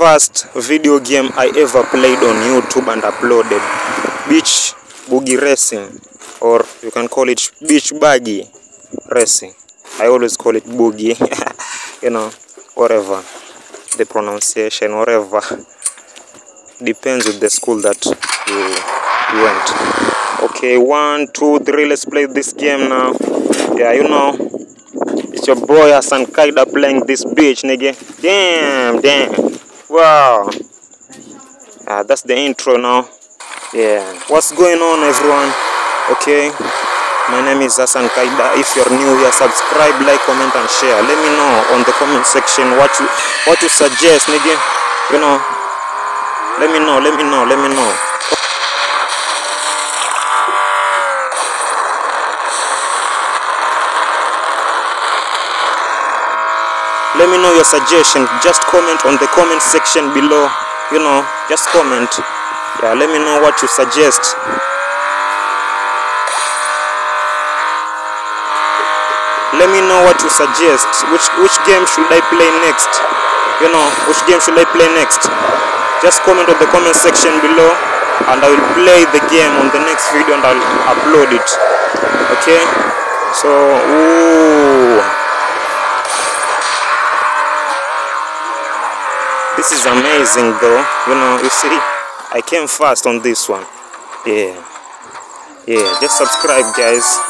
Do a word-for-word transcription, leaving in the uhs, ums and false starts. first video game I ever played on YouTube and uploaded, Beach Buggy Racing, or you can call it Beach Buggy Racing. I always call it boogie, you know, whatever the pronunciation, whatever, depends with the school that you, you went. Okay, one, two, three, let's play this game now. Yeah, you know, it's your boy Hassan Qayda playing this bitch, nigga. Damn, damn, wow. Ah, that's the intro now. Yeah, what's going on, everyone? Okay. My name is Hassan Qayda. If you're new here, subscribe, like, comment, and share. Let me know on the comment section what you what you suggest, nigga. You know. Let me know, let me know, let me know. Let me know your suggestion. Just comment on the comment section below. You know, just comment. Yeah, let me know what you suggest. Let me know what you suggest. Which which game should I play next? You know, which game should I play next? Just comment on the comment section below, and I will play the game on the next video and I'll upload it. Okay? So, ooh. This is amazing though. You know, you see, I came first on this one. Yeah. Yeah, just subscribe, guys.